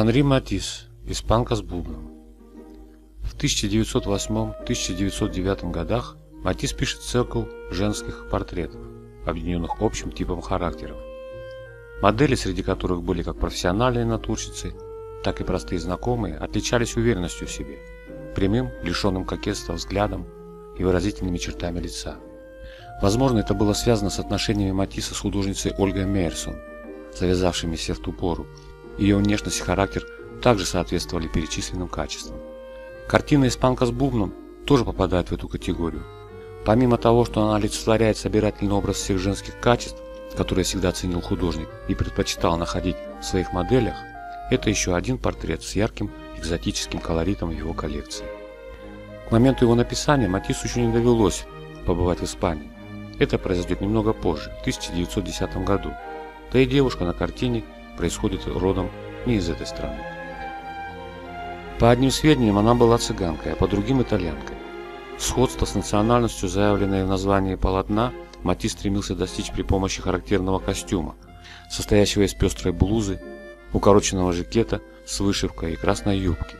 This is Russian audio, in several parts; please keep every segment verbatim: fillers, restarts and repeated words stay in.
Анри Матисс, «Испанка с бубном». В тысяча девятьсот восьмом — тысяча девятьсот девятом годах Матисс пишет цикл женских портретов, объединенных общим типом характера. Модели, среди которых были как профессиональные натурщицы, так и простые знакомые, отличались уверенностью в себе, прямым, лишенным кокетства взглядом и выразительными чертами лица. Возможно, это было связано с отношениями Матисса с художницей Ольгой Мейерсон, завязавшимися в ту пору. Ее внешность и характер также соответствовали перечисленным качествам. Картина «Испанка с бубном» тоже попадает в эту категорию. Помимо того, что она олицетворяет собирательный образ всех женских качеств, которые всегда ценил художник и предпочитал находить в своих моделях, это еще один портрет с ярким экзотическим колоритом его коллекции. К моменту его написания Матиссу еще не довелось побывать в Испании. Это произойдет немного позже, в тысяча девятьсот десятом году. Да и девушка на картине происходит родом не из этой страны. По одним сведениям, она была цыганкой, а по другим – итальянкой. Сходство с национальностью, заявленное в названии полотна, Матисс стремился достичь при помощи характерного костюма, состоящего из пестрой блузы, укороченного жакета с вышивкой и красной юбки.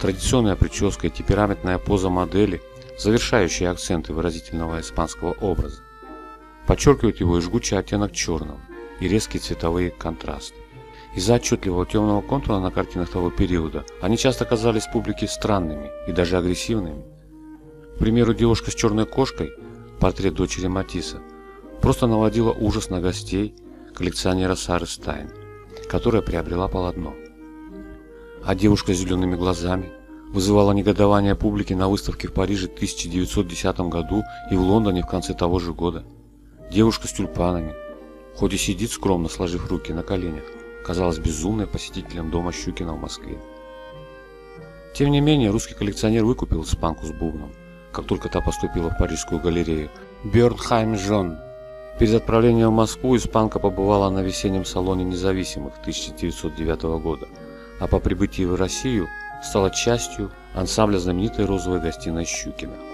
Традиционная прическа и темпераментная поза модели, завершающие акценты выразительного испанского образа, подчеркивают его и жгучий оттенок черного, и резкие цветовые контрасты. Из-за отчетливого темного контура на картинах того периода они часто казались публике странными и даже агрессивными. К примеру, девушка с черной кошкой, портрет дочери Матисса, просто наводила ужас на гостей коллекционера Сары Стайн, которая приобрела полотно. А девушка с зелеными глазами вызывала негодование публики на выставке в Париже в тысяча девятьсот десятом году и в Лондоне в конце того же года. Девушка с тюльпанами, хоть и сидит скромно, сложив руки на коленях, казалась безумной посетителем дома Щукина в Москве. Тем не менее, русский коллекционер выкупил «Испанку с бубном», как только та поступила в парижскую галерею Бернхайм-Жон. Перед отправлением в Москву «Испанка» побывала на весеннем салоне независимых тысяча девятьсот девятого года, а по прибытии в Россию стала частью ансамбля знаменитой розовой гостиной Щукина.